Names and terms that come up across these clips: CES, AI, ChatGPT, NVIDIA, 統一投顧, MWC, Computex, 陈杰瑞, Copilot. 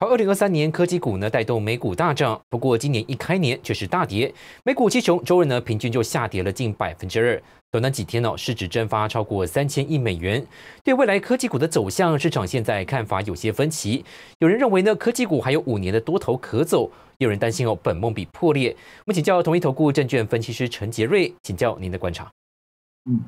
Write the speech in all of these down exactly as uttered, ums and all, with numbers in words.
而二零二三年科技股呢带动美股大涨，不过今年一开年却是大跌，美股七雄周日呢平均就下跌了近 百分之二， 短短几天呢、哦、市值蒸发超过三千亿美元。对未来科技股的走向，市场现在看法有些分歧，有人认为呢科技股还有五年的多头可走，也有人担心哦本梦比破裂。我们请教同一投顾证券分析师陈杰瑞，请教您的观察。嗯，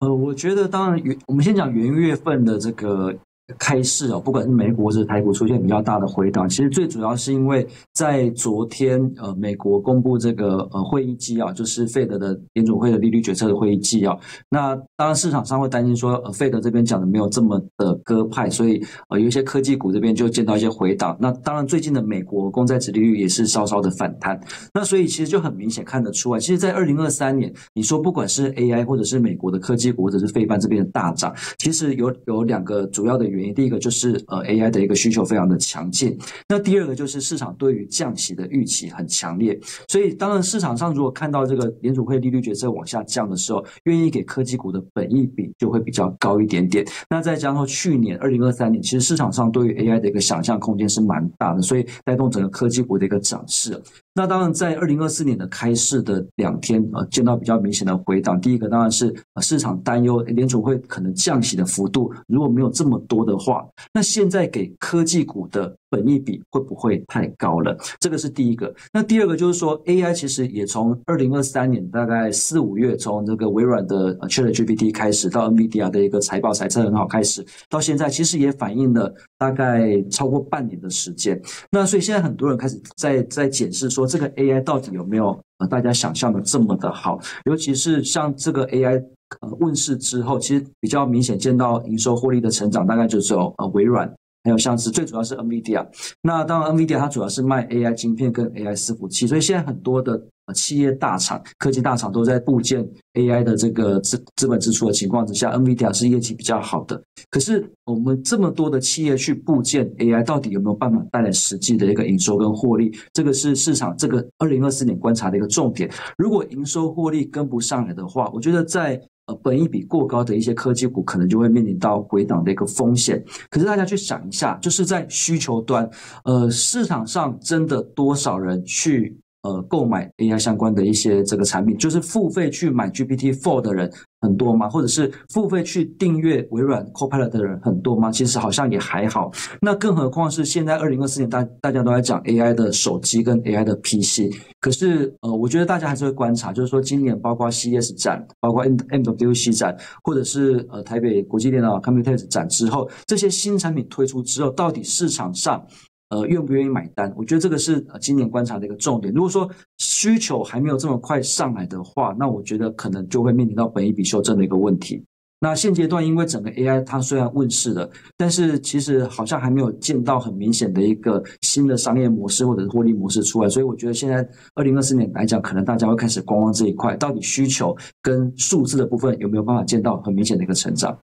呃，我觉得当然我们先讲元月份的这个开市哦，不管是美股或是台股出现比较大的回档，其实最主要是因为在昨天，呃，美国公布这个呃会议纪要，就是费德的联准会的利率决策的会议纪要。那当然市场上会担心说，呃，费德这边讲的没有这么的鸽派，所以呃有一些科技股这边就见到一些回档。那当然最近的美国公债殖利率也是稍稍的反弹。那所以其实就很明显看得出来，其实，在二零二三年，你说不管是 A I 或者是美国的科技股或者是费半这边的大涨，其实有有两个主要的原因。第一个就是呃 A I 的一个需求非常的强劲，那第二个就是市场对于降息的预期很强烈，所以当然市场上如果看到这个联储会利率决策往下降的时候，愿意给科技股的本益比就会比较高一点点。那再加上去年二零二三年，其实市场上对于 A I 的一个想象空间是蛮大的，所以带动整个科技股的一个涨势。那当然在二零二四年的开市的两天，呃，见到比较明显的回档。第一个当然是、呃、市场担忧联储会可能降息的幅度如果没有这么多的话，那现在给科技股的本益比会不会太高了？这个是第一个。那第二个就是说 A I 其实也从二零二三年大概四五月，从这个微软的 ChatGPT 开始，到 NVIDIA 的一个财报财测很好开始，到现在其实也反映了大概超过半年的时间。那所以现在很多人开始在在检视说，这个 A I 到底有没有、呃、大家想象的这么的好？尤其是像这个 A I呃、问世之后，其实比较明显见到营收获利的成长，大概就只有、呃、微软，还有像是最主要是 NVIDIA。 那当然 NVIDIA 它主要是卖 A I 晶片跟 A I 伺服器，所以现在很多的、呃、企业大厂、科技大厂都在部件 A I 的这个资资本支出的情况之下， NVIDIA 是业绩比较好的。可是我们这么多的企业去部件 A I， 到底有没有办法带来实际的一个营收跟获利？这个是市场这个二零二四年观察的一个重点。如果营收获利跟不上来的话，我觉得在呃，本益比过高的一些科技股可能就会面临到回档的一个风险。可是大家去想一下，就是在需求端，呃，市场上真的多少人去呃购买 A I 相关的一些这个产品？就是付费去买 G P T 四 的人很多吗？或者是付费去订阅微软 Copilot 的人很多吗？其实好像也还好。那更何况是现在二零二四年大大家都在讲 A I 的手机跟 A I 的 P C， 可是呃，我觉得大家还是会观察，就是说今年包括 C E S 展，包括 M W C 展，或者是呃台北国际电脑 Computex 展之后，这些新产品推出之后，到底市场上呃，愿不愿意买单？我觉得这个是今年观察的一个重点。如果说需求还没有这么快上来的话，那我觉得可能就会面临到本益比修正的一个问题。那现阶段因为整个 A I 它虽然问世了，但是其实好像还没有见到很明显的一个新的商业模式或者是获利模式出来，所以我觉得现在二零二四年来讲，可能大家会开始观望这一块，到底需求跟数字的部分有没有办法见到很明显的一个成长。